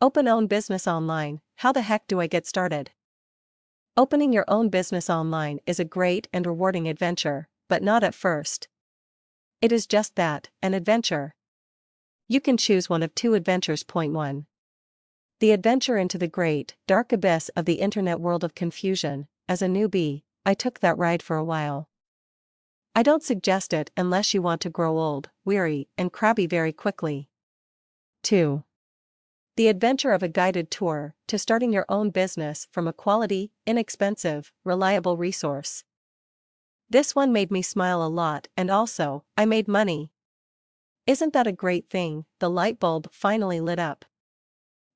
Open own business online, how the heck do I get started? Opening your own business online is a great and rewarding adventure, but not at first. It is just that, an adventure. You can choose one of two adventures. Point 1. The adventure into the great, dark abyss of the internet world of confusion. As a newbie, I took that ride for a while. I don't suggest it unless you want to grow old, weary, and crabby very quickly. 2. The adventure of a guided tour to starting your own business from a quality, inexpensive, reliable resource. This one made me smile a lot, and also, I made money. Isn't that a great thing? The light bulb finally lit up.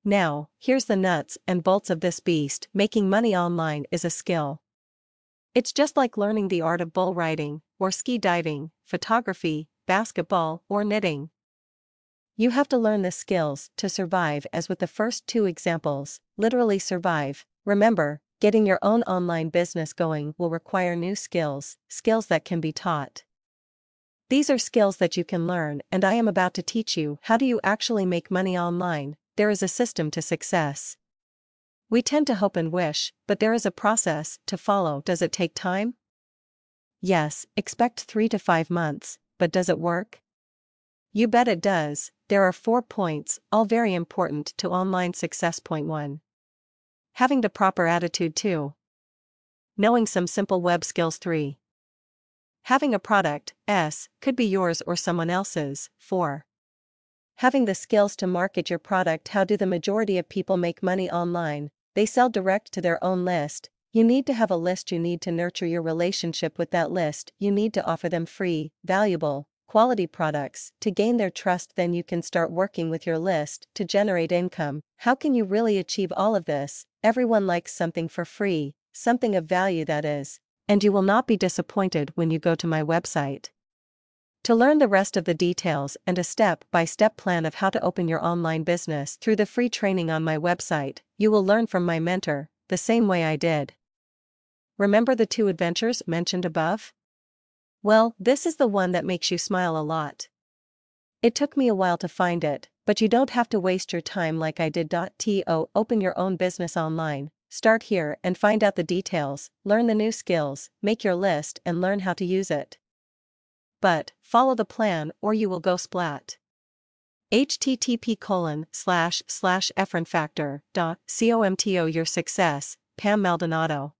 Now, here's the nuts and bolts of this beast. Making money online is a skill. It's just like learning the art of bull riding, or ski diving, photography, basketball, or knitting. You have to learn the skills to survive, as with the first two examples, literally survive. Remember, getting your own online business going will require new skills, skills that can be taught. These are skills that you can learn, and I am about to teach you. How do you actually make money online? There is a system to success. We tend to hope and wish, but there is a process to follow. Does it take time? Yes, expect 3 to 5 months, but does it work? You bet it does. There are 4 points, all very important to online success. Point 1. Having the proper attitude. 2. Knowing some simple web skills. 3. Having a product, could be yours or someone else's. 4. Having the skills to market your product. How do the majority of people make money online? They sell direct to their own list. You need to have a list. You need to nurture your relationship with that list. You need to offer them free, valuable, quality products to gain their trust. Then you can start working with your list to generate income. How can you really achieve all of this? Everyone likes something for free, something of value, that is, and you will not be disappointed when you go to my website. To learn the rest of the details and a step-by-step plan of how to open your online business through the free training on my website, you will learn from my mentor, the same way I did. Remember the 2 adventures mentioned above? Well, this is the one that makes you smile a lot. It took me a while to find it, but you don't have to waste your time like I did. To open your own business online, start here and find out the details, learn the new skills, make your list and learn how to use it. But, follow the plan or you will go splat. http://effrinfactor.com. Your success, Pam Maldonado.